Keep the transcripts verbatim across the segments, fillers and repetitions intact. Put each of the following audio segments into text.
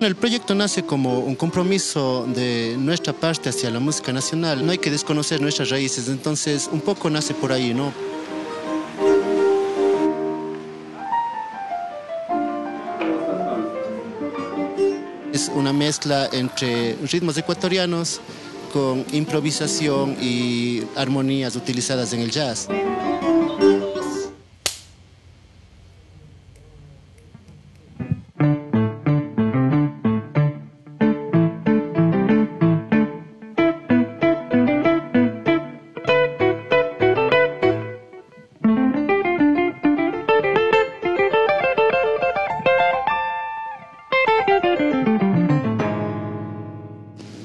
El proyecto nace como un compromiso de nuestra parte hacia la música nacional. No hay que desconocer nuestras raíces, entonces un poco nace por ahí, ¿no? Es una mezcla entre ritmos ecuatorianos con improvisación y armonías utilizadas en el jazz.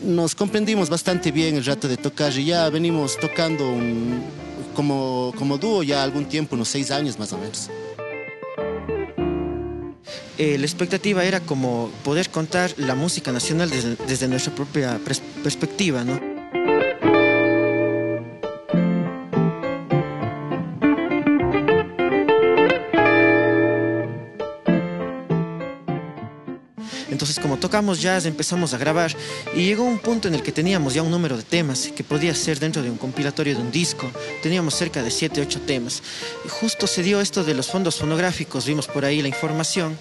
Nos comprendimos bastante bien el rato de tocar y ya venimos tocando un, como, como dúo ya algún tiempo, unos seis años más o menos. Eh, la expectativa era como poder contar la música nacional desde, desde nuestra propia perspectiva, ¿no? Entonces, como tocamos jazz, empezamos a grabar y llegó un punto en el que teníamos ya un número de temas que podía ser dentro de un compilatorio de un disco. Teníamos cerca de siete, ocho temas. Y justo se dio esto de los fondos fonográficos, vimos por ahí la información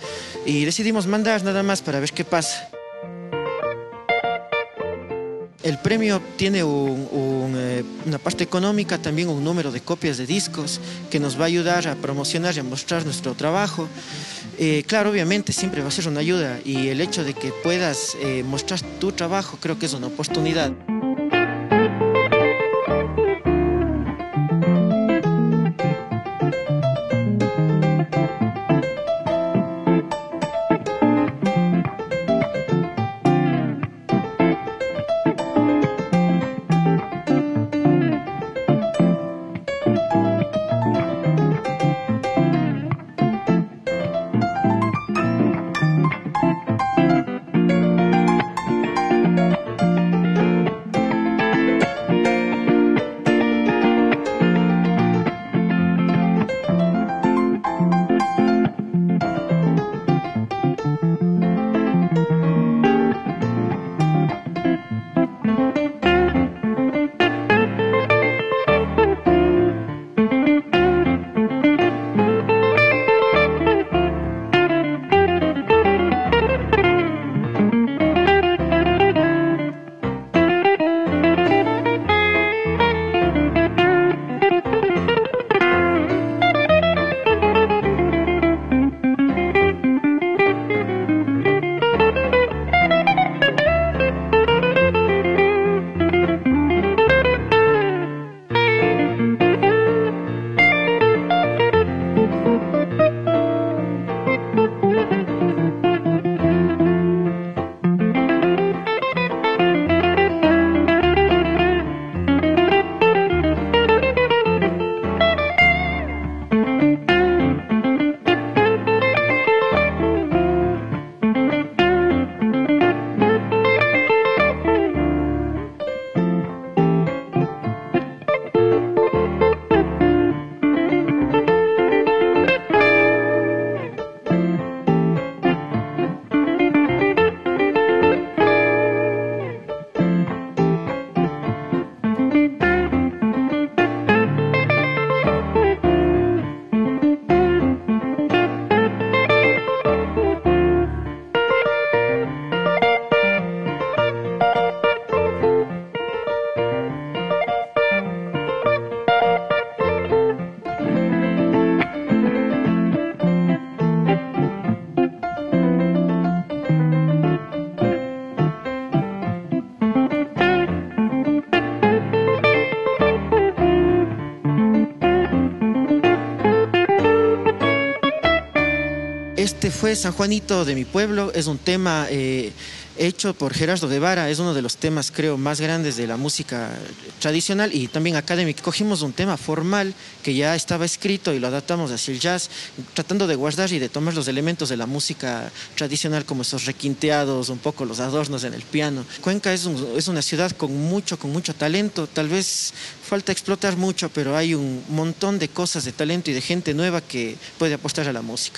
y decidimos mandar nada más para ver qué pasa. El premio tiene un, un, eh, una parte económica, también un número de copias de discos que nos va a ayudar a promocionar y a mostrar nuestro trabajo. Eh, claro, obviamente siempre va a ser una ayuda y el hecho de que puedas eh, mostrar tu trabajo creo que es una oportunidad. Este fue San Juanito de mi pueblo, es un tema eh, hecho por Gerardo Guevara, es uno de los temas creo más grandes de la música tradicional y también académica. Cogimos un tema formal que ya estaba escrito y lo adaptamos hacia el jazz, tratando de guardar y de tomar los elementos de la música tradicional como esos requinteados, un poco los adornos en el piano. Cuenca es, un, es una ciudad con mucho, con mucho talento, tal vez falta explotar mucho, pero hay un montón de cosas de talento y de gente nueva que puede apostar a la música.